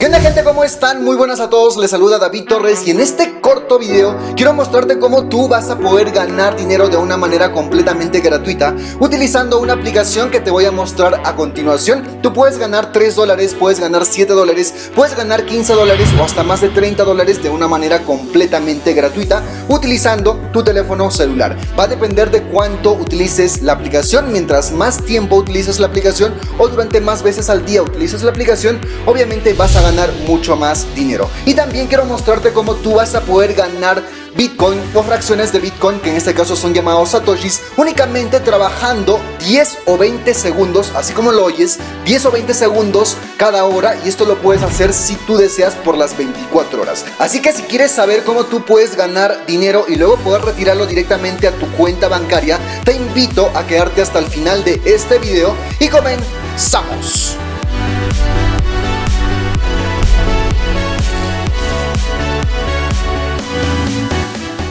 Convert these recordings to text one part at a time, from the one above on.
¿Qué onda, gente? ¿Cómo están? Muy buenas a todos, les saluda David Torres y en este corto video quiero mostrarte cómo tú vas a poder ganar dinero de una manera completamente gratuita utilizando una aplicación que te voy a mostrar a continuación. Tú puedes ganar $3, puedes ganar $7, puedes ganar $15 o hasta más de $30 de una manera completamente gratuita utilizando tu teléfono celular. Va a depender de cuánto utilices la aplicación. Mientras más tiempo utilices la aplicación o durante más veces al día utilices la aplicación, obviamente vas a ganar mucho más dinero. Y también quiero mostrarte cómo tú vas a poder ganar Bitcoin o fracciones de Bitcoin, que en este caso son llamados Satoshis, únicamente trabajando 10 o 20 segundos, así como lo oyes, 10 o 20 segundos cada hora, y esto lo puedes hacer si tú deseas por las 24 horas. Así que si quieres saber cómo tú puedes ganar dinero y luego poder retirarlo directamente a tu cuenta bancaria, te invito a quedarte hasta el final de este video y comenzamos.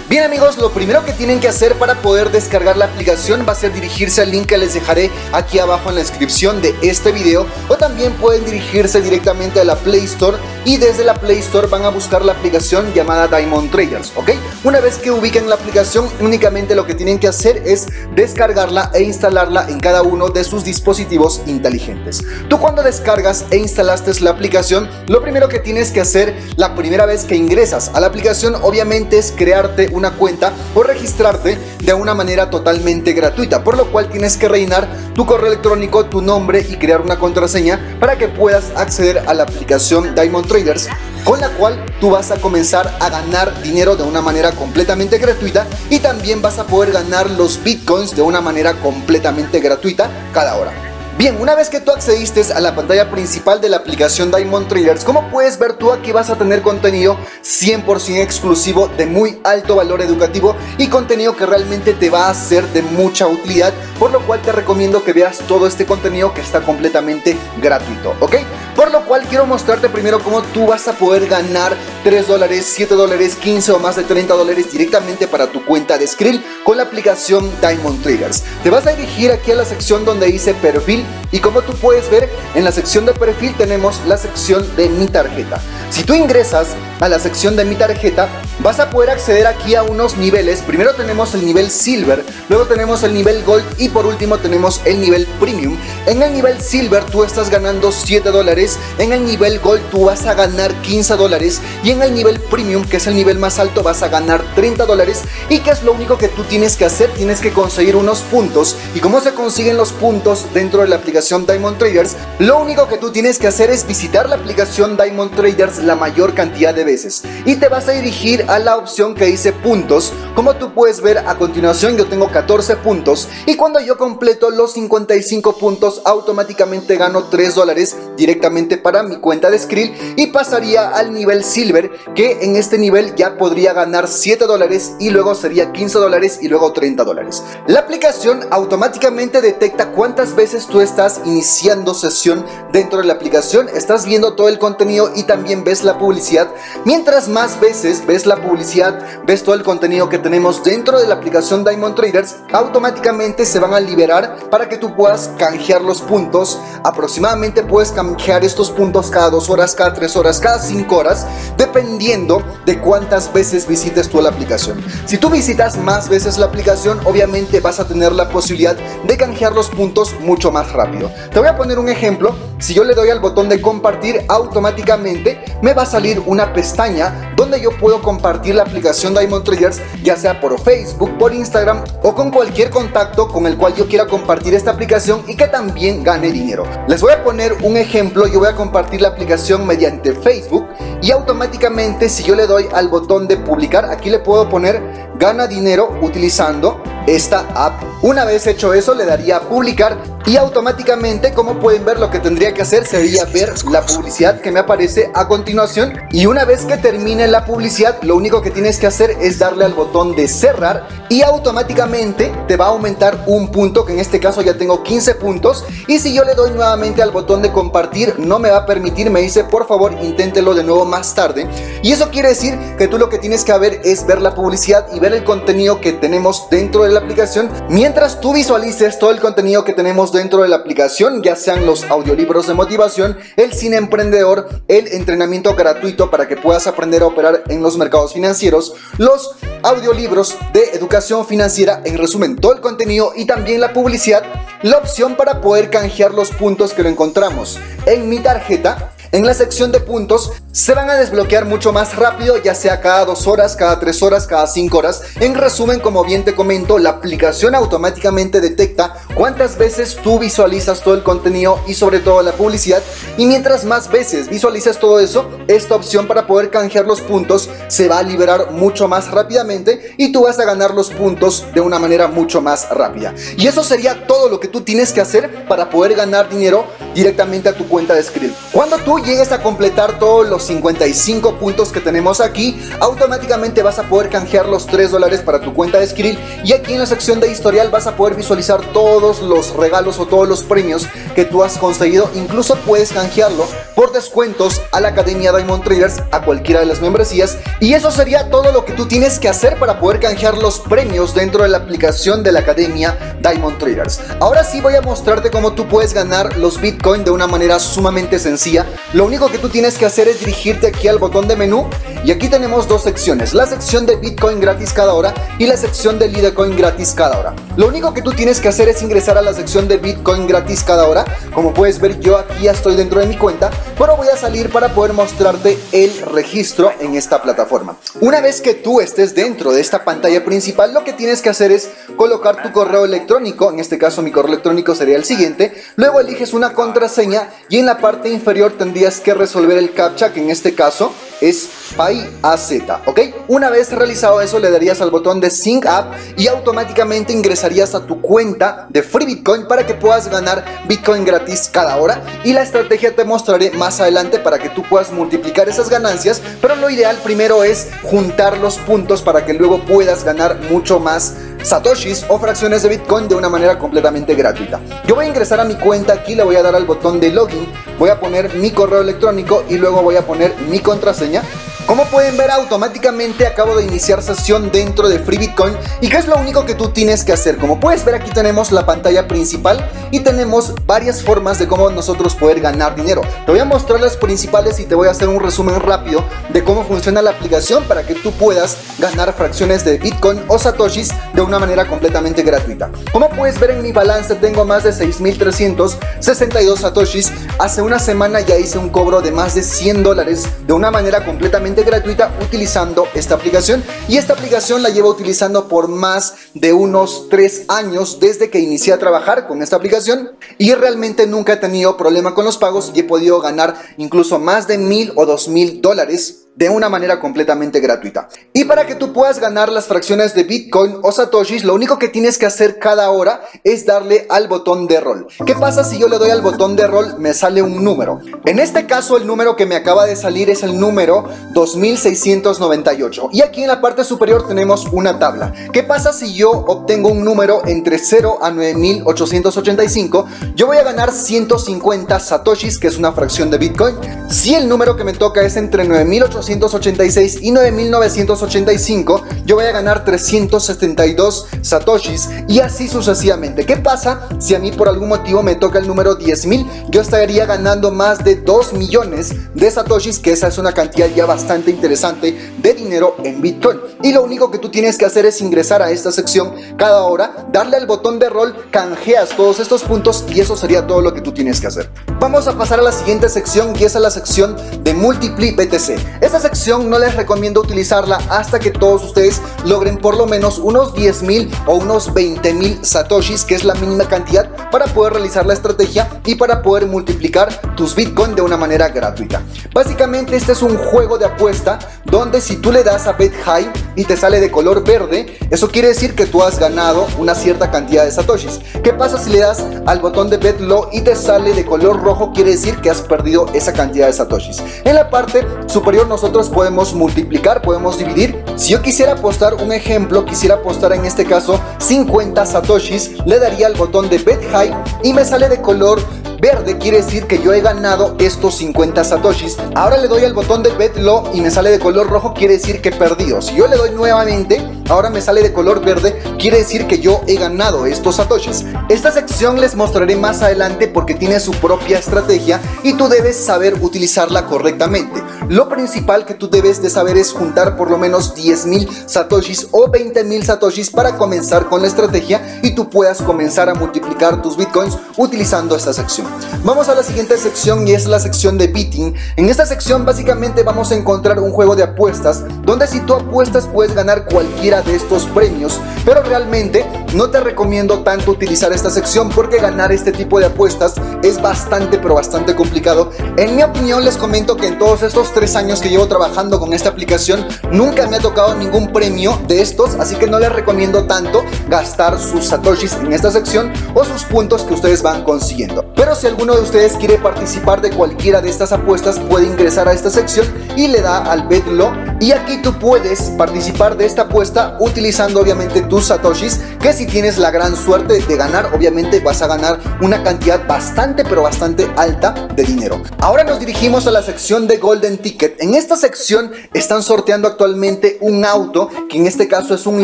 Bien, amigos, lo primero que tienen que hacer para poder descargar la aplicación va a ser dirigirse al link que les dejaré aquí abajo en la descripción de este video, o también pueden dirigirse directamente a la Play Store y desde la Play Store van a buscar la aplicación llamada Diamond Traders, ¿ok? Una vez que ubiquen la aplicación, únicamente lo que tienen que hacer es descargarla e instalarla en cada uno de sus dispositivos inteligentes. Tú, cuando descargas e instalaste la aplicación, lo primero que tienes que hacer la primera vez que ingresas a la aplicación, obviamente, es crearte una cuenta o registrarte de una manera totalmente gratuita, por lo cual tienes que rellenar tu correo electrónico, tu nombre y crear una contraseña para que puedas acceder a la aplicación Diamond Traders, con la cual tú vas a comenzar a ganar dinero de una manera completamente gratuita y también vas a poder ganar los bitcoins de una manera completamente gratuita cada hora. Bien, una vez que tú accediste a la pantalla principal de la aplicación Diamond Traders, como puedes ver tú aquí vas a tener contenido 100% exclusivo de muy alto valor educativo y contenido que realmente te va a ser de mucha utilidad, por lo cual te recomiendo que veas todo este contenido que está completamente gratuito, ¿ok? Por lo cual quiero mostrarte primero cómo tú vas a poder ganar $3, $7, $15 o más de $30 directamente para tu cuenta de Skrill con la aplicación Diamond Triggers. Te vas a dirigir aquí a la sección donde dice perfil y, como tú puedes ver, en la sección de perfil tenemos la sección de mi tarjeta. Si tú ingresas a la sección de mi tarjeta, vas a poder acceder aquí a unos niveles. Primero tenemos el nivel Silver, luego tenemos el nivel Gold y por último tenemos el nivel Premium. En el nivel Silver tú estás ganando $7, en el nivel Gold tú vas a ganar $15 y en el nivel Premium, que es el nivel más alto, vas a ganar $30. Y que es lo único que tú tienes que hacer, tienes que conseguir unos puntos. Y cómo se consiguen los puntos dentro de la aplicación Diamond Traders, lo único que tú tienes que hacer es visitar la aplicación Diamond Traders la mayor cantidad de veces y te vas a dirigir a la opción que dice puntos. Como tú puedes ver a continuación, yo tengo 14 puntos y cuando yo completo los 55 puntos automáticamente gano $3 directamente para mi cuenta de Skrill y pasaría al nivel Silver, que en este nivel ya podría ganar $7 y luego sería $15 y luego $30. La aplicación automáticamente detecta cuántas veces tú estás iniciando sesión dentro de la aplicación, estás viendo todo el contenido y también ves la publicidad. Mientras más veces ves la publicidad, ves todo el contenido que tenemos dentro de la aplicación Diamond Traders, automáticamente se van a liberar para que tú puedas canjear los puntos. Aproximadamente puedes canjear estos puntos cada 2 horas, cada 3 horas, cada 5 horas, dependiendo de cuántas veces visites tú la aplicación. Si tú visitas más veces la aplicación, obviamente vas a tener la posibilidad de canjear los puntos mucho más rápido. Te voy a poner un ejemplo. Si yo le doy al botón de compartir, automáticamente me va a salir una pestaña donde yo puedo compartir la aplicación Diamond Traders, ya sea por Facebook, por Instagram o con cualquier contacto con el cual yo quiera compartir esta aplicación y que también gane dinero. Les voy a poner un ejemplo. Yo voy a compartir la aplicación mediante Facebook y automáticamente, si yo le doy al botón de publicar, aquí le puedo poner gana dinero utilizando esta app. Una vez hecho eso, le daría a publicar y automáticamente, como pueden ver, lo que tendría que hacer sería ver la publicidad que me aparece a continuación. Y una vez que termine la publicidad, lo único que tienes que hacer es darle al botón de cerrar y automáticamente te va a aumentar un punto, que en este caso ya tengo 15 puntos. Y si yo le doy nuevamente al botón de compartir, no me va a permitir, me dice por favor inténtelo de nuevo más tarde. Y eso quiere decir que tú lo que tienes que hacer es ver la publicidad y ver el contenido que tenemos dentro de la aplicación. Mientras tú visualices todo el contenido que tenemos dentro dentro de la aplicación, ya sean los audiolibros de motivación, el cine emprendedor, el entrenamiento gratuito para que puedas aprender a operar en los mercados financieros, los audiolibros de educación financiera, en resumen todo el contenido y también la publicidad, la opción para poder canjear los puntos que lo encontramos en mi tarjeta. En la sección de puntos se van a desbloquear mucho más rápido, ya sea cada 2 horas, cada 3 horas, cada 5 horas. En resumen, como bien te comento, la aplicación automáticamente detecta cuántas veces tú visualizas todo el contenido y sobre todo la publicidad. Y mientras más veces visualizas todo eso, esta opción para poder canjear los puntos se va a liberar mucho más rápidamente y tú vas a ganar los puntos de una manera mucho más rápida. Y eso sería todo lo que tú tienes que hacer para poder ganar dinero directamente a tu cuenta de Skrill. Cuando tú llegues a completar todos los 55 puntos que tenemos aquí, automáticamente vas a poder canjear los $3 para tu cuenta de Skrill, y aquí en la sección de historial vas a poder visualizar todos los regalos o todos los premios que tú has conseguido. Incluso puedes canjearlo por descuentos a la academia Diamond Traders, a cualquiera de las membresías. Y eso sería todo lo que tú tienes que hacer para poder canjear los premios dentro de la aplicación de la academia Diamond Traders. Ahora sí voy a mostrarte cómo tú puedes ganar los Bitcoin de una manera sumamente sencilla. Lo único que tú tienes que hacer es dirigirte aquí al botón de menú, y aquí tenemos dos secciones, la sección de Bitcoin gratis cada hora y la sección de Lidecoin gratis cada hora. Lo único que tú tienes que hacer es ingresar a la sección de Bitcoin gratis cada hora. Como puedes ver, yo aquí ya estoy dentro de mi cuenta, pero voy a salir para poder mostrarte el registro en esta plataforma. Una vez que tú estés dentro de esta pantalla principal, lo que tienes que hacer es colocar tu correo electrónico. En este caso mi correo electrónico sería el siguiente, luego eliges una contraseña y en la parte inferior tendrías que resolver el captcha, que en este caso es PayAZ, ¿ok? Una vez realizado eso, le darías al botón de Sync Up y automáticamente ingresarías a tu cuenta de Free Bitcoin para que puedas ganar Bitcoin gratis cada hora. Y la estrategia te mostraré más adelante para que tú puedas multiplicar esas ganancias, pero lo ideal primero es juntar los puntos para que luego puedas ganar mucho más Satoshis o fracciones de Bitcoin de una manera completamente gratuita. Yo voy a ingresar a mi cuenta, aquí le voy a dar al botón de Login, voy a poner mi correo electrónico y luego voy a poner mi contraseña. Como pueden ver, automáticamente acabo de iniciar sesión dentro de Free Bitcoin. ¿Y qué es lo único que tú tienes que hacer? Como puedes ver, aquí tenemos la pantalla principal y tenemos varias formas de cómo nosotros poder ganar dinero. Te voy a mostrar las principales y te voy a hacer un resumen rápido de cómo funciona la aplicación para que tú puedas ganar fracciones de Bitcoin o Satoshis de una manera completamente gratuita. Como puedes ver, en mi balance tengo más de 6.362 Satoshis. Hace una semana ya hice un cobro de más de $100 de una manera completamente gratuita utilizando esta aplicación, y esta aplicación la llevo utilizando por más de unos 3 años desde que inicié a trabajar con esta aplicación, y realmente nunca he tenido problema con los pagos y he podido ganar incluso más de $1,000 o $2,000 de una manera completamente gratuita. Y para que tú puedas ganar las fracciones de Bitcoin o Satoshis, lo único que tienes que hacer cada hora es darle al botón de rol. ¿Qué pasa si yo le doy al botón de rol? Me sale un número. En este caso el número que me acaba de salir es el número 2698, y aquí en la parte superior tenemos una tabla. ¿Qué pasa si yo obtengo un número entre 0 a 9885? Yo voy a ganar 150 Satoshis, que es una fracción de Bitcoin. Si el número que me toca es entre 9886 y 9985, yo voy a ganar 372 Satoshis, y así sucesivamente. ¿Qué pasa si a mí por algún motivo me toca el número 10000? Yo estaría ganando más de 2 millones de Satoshis, que esa es una cantidad ya bastante interesante de dinero en Bitcoin. Y lo único que tú tienes que hacer es ingresar a esta sección cada hora, darle al botón de rol, canjeas todos estos puntos, y eso sería todo lo que tú tienes que hacer. Vamos a pasar a la siguiente sección, que es a la sección de Multiply BTC. Esta sección no les recomiendo utilizarla hasta que todos ustedes logren por lo menos unos 10.000 o unos 20.000 Satoshis, que es la mínima cantidad para poder realizar la estrategia y para poder multiplicar tus Bitcoin de una manera gratuita. Básicamente este es un juego de apuesta donde si tú le das a Bet High y te sale de color verde, eso quiere decir que tú has ganado una cierta cantidad de Satoshis. ¿Qué pasa si le das al botón de Bet Low y te sale de color rojo? Quiere decir que has perdido esa cantidad de Satoshis. En la parte superior nosotros podemos multiplicar, podemos dividir. Si yo quisiera apostar un ejemplo, quisiera apostar en este caso 50 Satoshis, le daría al botón de Bet High y me sale de color verde quiere decir que yo he ganado estos 50 satoshis. Ahora le doy al botón del betlo y me sale de color rojo, quiere decir que he perdido. Si yo le doy nuevamente, ahora me sale de color verde, quiere decir que yo he ganado estos satoshis. Esta sección les mostraré más adelante porque tiene su propia estrategia y tú debes saber utilizarla correctamente. Lo principal que tú debes de saber es juntar por lo menos 10.000 satoshis o 20.000 satoshis para comenzar con la estrategia y tú puedas comenzar a multiplicar tus bitcoins utilizando esta sección. Vamos a la siguiente sección y es la sección de betting. En esta sección básicamente vamos a encontrar un juego de apuestas donde si tú apuestas puedes ganar cualquiera de estos premios, pero realmente no te recomiendo tanto utilizar esta sección porque ganar este tipo de apuestas es bastante pero bastante complicado. En mi opinión les comento que en todos estos 3 años que llevo trabajando con esta aplicación nunca me ha tocado ningún premio de estos, así que no les recomiendo tanto gastar sus satoshis en esta sección o sus puntos que ustedes van consiguiendo. Pero si alguno de ustedes quiere participar de cualquiera de estas apuestas puede ingresar a esta sección y le da al betlo y aquí tú puedes participar de esta apuesta utilizando obviamente tus satoshis, que si tienes la gran suerte de ganar obviamente vas a ganar una cantidad bastante pero bastante alta de dinero. Ahora nos dirigimos a la sección de Golden Ticket. En esta sección están sorteando actualmente un auto, que en este caso es un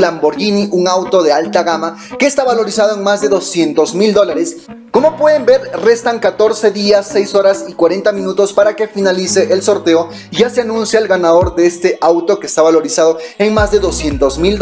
Lamborghini, un auto de alta gama que está valorizado en más de $200.000. Como pueden ver, restan 14 días, 6 horas y 40 minutos para que finalice el sorteo. Ya se anuncia el ganador de este auto que está valorizado en más de $200.000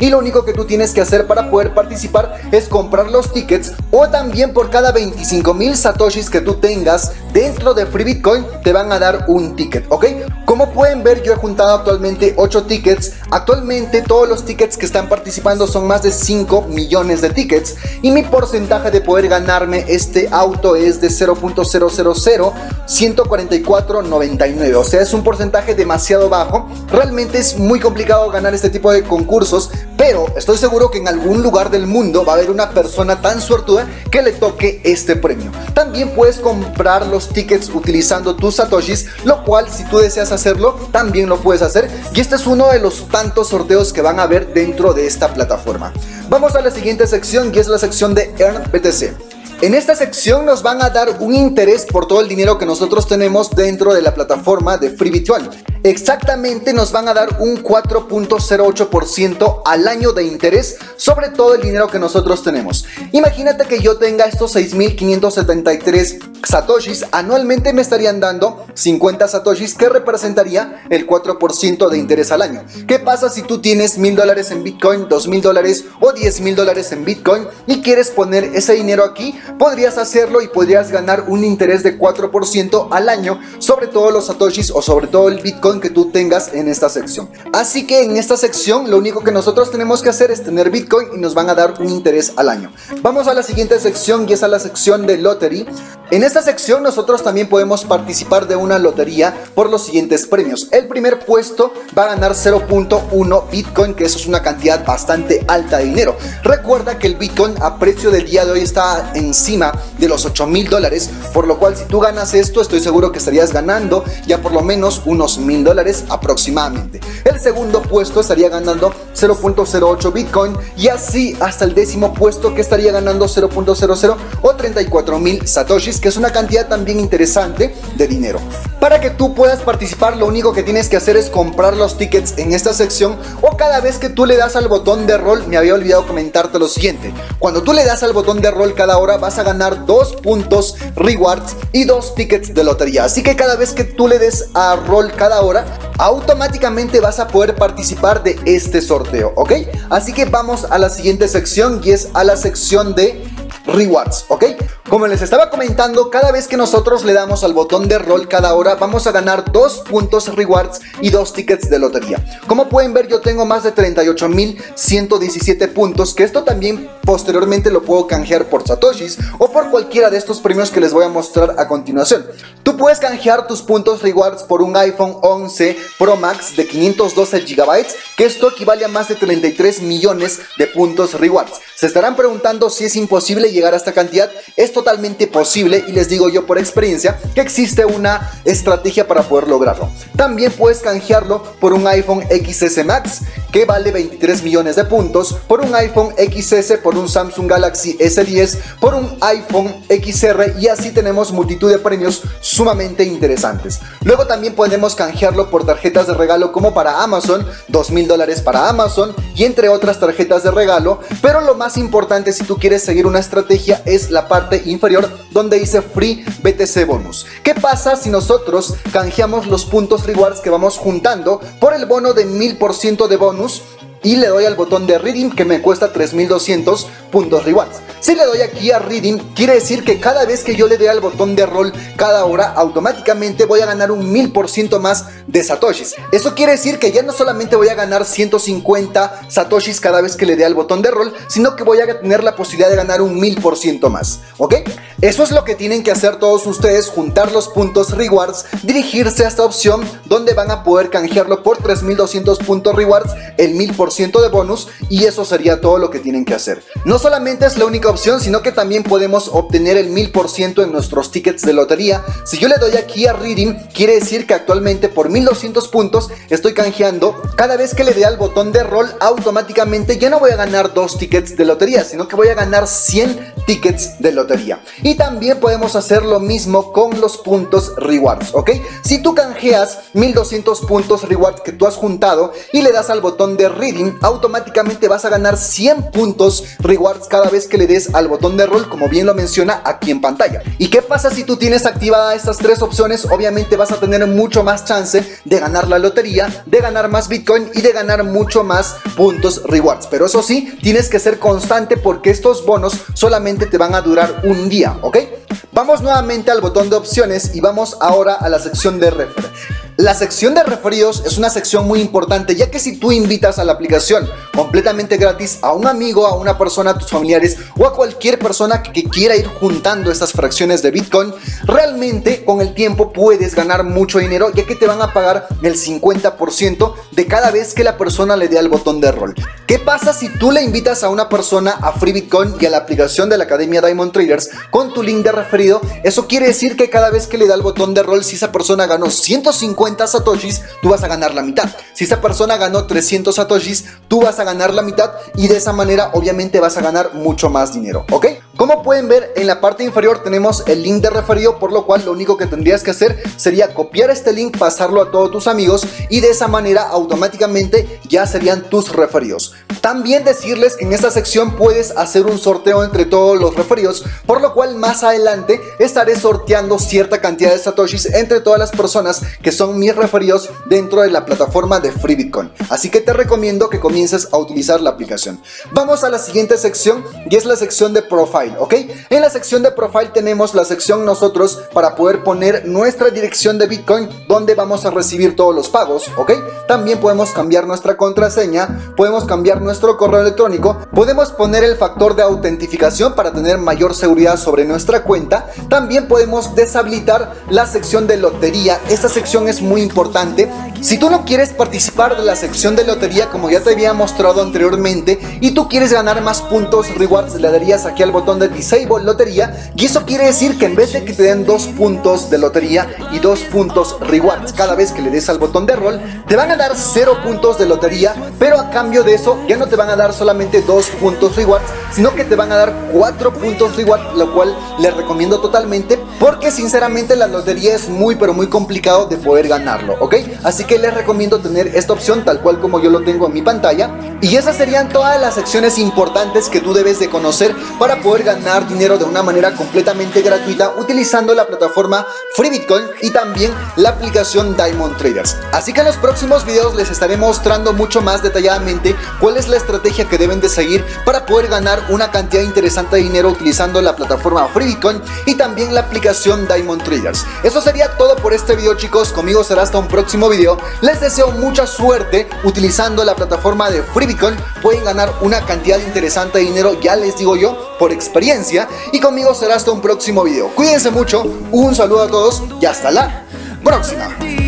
y lo único que tú tienes que hacer para poder participar es comprar los tickets o también por cada 25.000 satoshis que tú tengas dentro de Free Bitcoin te van a dar un ticket, ¿ok? Como pueden ver, yo he juntado actualmente 8 tickets. Actualmente todos los tickets que están participando son más de 5 millones de tickets y mi porcentaje de poder ganar este auto es de 0.000144.99, o sea es un porcentaje demasiado bajo. Realmente es muy complicado ganar este tipo de concursos, pero estoy seguro que en algún lugar del mundo va a haber una persona tan suertuda que le toque este premio. También puedes comprar los tickets utilizando tus satoshis, lo cual si tú deseas hacerlo también lo puedes hacer, y este es uno de los tantos sorteos que van a haber dentro de esta plataforma. Vamos a la siguiente sección y es la sección de Earn BTC. En esta sección nos van a dar un interés por todo el dinero que nosotros tenemos dentro de la plataforma de Free Bitcoin. Exactamente nos van a dar un 4.08% al año de interés sobre todo el dinero que nosotros tenemos. Imagínate que yo tenga estos 6.573 satoshis, anualmente me estarían dando 50 satoshis que representaría el 4% de interés al año. ¿Qué pasa si tú tienes $1,000 en Bitcoin, $2,000 o $10,000 en Bitcoin y quieres poner ese dinero aquí? Podrías hacerlo y podrías ganar un interés de 4% al año sobre todos los satoshis o sobre todo el Bitcoin que tú tengas en esta sección. Así que en esta sección lo único que nosotros tenemos que hacer es tener Bitcoin y nos van a dar un interés al año. Vamos a la siguiente sección y es a la sección de Lottery. En esta sección nosotros también podemos participar de una lotería por los siguientes premios. El primer puesto va a ganar 0.1 Bitcoin, que eso es una cantidad bastante alta de dinero. Recuerda que el Bitcoin a precio del día de hoy está encima de los $8,000, por lo cual si tú ganas esto estoy seguro que estarías ganando ya por lo menos unos $1,000 aproximadamente. El segundo puesto estaría ganando 0.08 Bitcoin y así hasta el décimo puesto que estaría ganando 0.00 o 34.000 satoshis, que es una cantidad también interesante de dinero. Para que tú puedas participar lo único que tienes que hacer es comprar los tickets en esta sección o cada vez que tú le das al botón de rol. Me había olvidado comentarte lo siguiente: cuando tú le das al botón de rol cada hora vas a ganar 2 puntos rewards y 2 tickets de lotería, así que cada vez que tú le des a rol cada hora automáticamente vas a poder participar de este sorteo, ¿ok? Así que vamos a la siguiente sección y es a la sección de rewards, ¿ok? Como les estaba comentando, cada vez que nosotros le damos al botón de rol cada hora vamos a ganar 2 puntos rewards y 2 tickets de lotería. Como pueden ver, yo tengo más de 38.117 puntos, que esto también posteriormente lo puedo canjear por satoshis o por cualquiera de estos premios que les voy a mostrar a continuación. Tú puedes canjear tus puntos rewards por un iPhone 11 pro max de 512 GB, que esto equivale a más de 33 millones de puntos rewards. Se estarán preguntando si es imposible llegar a esta cantidad. Esto totalmente posible y les digo yo por experiencia que existe una estrategia para poder lograrlo. También puedes canjearlo por un iPhone xs max que vale 23 millones de puntos, por un iPhone xs, por un Samsung Galaxy s10, por un iPhone xr, y así tenemos multitud de premios sumamente interesantes. Luego también podemos canjearlo por tarjetas de regalo como para Amazon, $2000 para Amazon y entre otras tarjetas de regalo, pero lo más importante si tú quieres seguir una estrategia es la parte inferior donde dice Free BTC Bonus. ¿Qué pasa si nosotros canjeamos los puntos rewards que vamos juntando por el bono de 1000% de bonus y le doy al botón de Redeem que me cuesta 3200 puntos rewards? Si le doy aquí a Redeem, quiere decir que cada vez que yo le dé al botón de Roll cada hora, automáticamente voy a ganar un 1000% más de Satoshis. Eso quiere decir que ya no solamente voy a ganar 150 Satoshis cada vez que le dé al botón de Roll, sino que voy a tener la posibilidad de ganar un 1000% más, ¿ok? Eso es lo que tienen que hacer todos ustedes, juntar los puntos rewards, dirigirse a esta opción donde van a poder canjearlo por 3200 puntos rewards, el 1000% de bonus, y eso sería todo lo que tienen que hacer. No solamente es la única opción, sino que también podemos obtener el 1000% en nuestros tickets de lotería. Si yo le doy aquí a Redeem, quiere decir que actualmente por 1200 puntos estoy canjeando. Cada vez que le dé al botón de Roll, automáticamente ya no voy a ganar 2 tickets de lotería, sino que voy a ganar 100 tickets de lotería. Y también podemos hacer lo mismo con los puntos rewards, ¿ok? Si tú canjeas 1200 puntos rewards que tú has juntado y le das al botón de Redeem, automáticamente vas a ganar 100 puntos rewards cada vez que le des al botón de Roll, como bien lo menciona aquí en pantalla. ¿Y qué pasa si tú tienes activada estas tres opciones? Obviamente vas a tener mucho más chance de ganar la lotería, de ganar más Bitcoin y de ganar mucho más puntos rewards. Pero eso sí, tienes que ser constante porque estos bonos solamente te van a durar un día, ¿ok? Vamos nuevamente al botón de opciones y vamos ahora a la sección de refer. La sección de referidos es una sección muy importante, ya que si tú invitas a la aplicación completamente gratis a un amigo, a una persona, a tus familiares o a cualquier persona que quiera ir juntando estas fracciones de Bitcoin, realmente con el tiempo puedes ganar mucho dinero, ya que te van a pagar el 50% de cada vez que la persona le dé al botón de Roll. ¿Qué pasa si tú le invitas a una persona a Free Bitcoin y a la aplicación de la Academia Diamond Traders con tu link de referido? Eso quiere decir que cada vez que le da el botón de Roll, si esa persona ganó 150 Satoshis, tú vas a ganar la mitad. Si esa persona ganó 300 Satoshis, tú vas a ganar la mitad, y de esa manera obviamente vas a ganar mucho más dinero, ¿ok? Como pueden ver, en la parte inferior tenemos el link de referido, por lo cual lo único que tendrías que hacer sería copiar este link, pasarlo a todos tus amigos, y de esa manera automáticamente ya serían tus referidos. También decirles, en esta sección puedes hacer un sorteo entre todos los referidos, por lo cual más adelante estaré sorteando cierta cantidad de Satoshis entre todas las personas que son mis referidos dentro de la plataforma de Free Bitcoin. Así que te recomiendo que comiences a utilizar la aplicación. Vamos a la siguiente sección y es la sección de Profile. ¿Ok? En la sección de Profile tenemos la sección nosotros para poder poner nuestra dirección de Bitcoin donde vamos a recibir todos los pagos, ¿ok? También podemos cambiar nuestra contraseña, podemos cambiar nuestro correo electrónico, podemos poner el factor de autentificación para tener mayor seguridad sobre nuestra cuenta, también podemos deshabilitar la sección de lotería. Esta sección es muy importante. Si tú no quieres participar de la sección de lotería, como ya te había mostrado anteriormente, y tú quieres ganar más puntos rewards, le darías aquí al botón de Disable Lotería, y eso quiere decir que en vez de que te den 2 puntos de lotería y 2 puntos rewards cada vez que le des al botón de Roll, te van a dar 0 puntos de lotería, pero a cambio de eso ya no te van a dar solamente 2 puntos rewards, sino que te van a dar 4 puntos rewards, lo cual les recomiendo totalmente porque sinceramente la lotería es muy pero muy complicado de poder ganarlo, ¿ok? Así que les recomiendo tener esta opción tal cual como yo lo tengo en mi pantalla, y esas serían todas las secciones importantes que tú debes de conocer para poder ganar dinero de una manera completamente gratuita utilizando la plataforma Free Bitcoin y también la aplicación Diamond Traders. Así que en los próximos videos les estaré mostrando mucho más detalladamente cuál es la estrategia que deben de seguir para poder ganar una cantidad interesante de dinero utilizando la plataforma Free Bitcoin y también la aplicación Diamond Traders. Eso sería todo por este video, chicos. Conmigo será hasta un próximo video. Les deseo mucha suerte utilizando la plataforma de Free Bitcoin. Pueden ganar una cantidad interesante de dinero, ya les digo yo, por experiencia, y conmigo será hasta un próximo video. Cuídense mucho, un saludo a todos y hasta la próxima.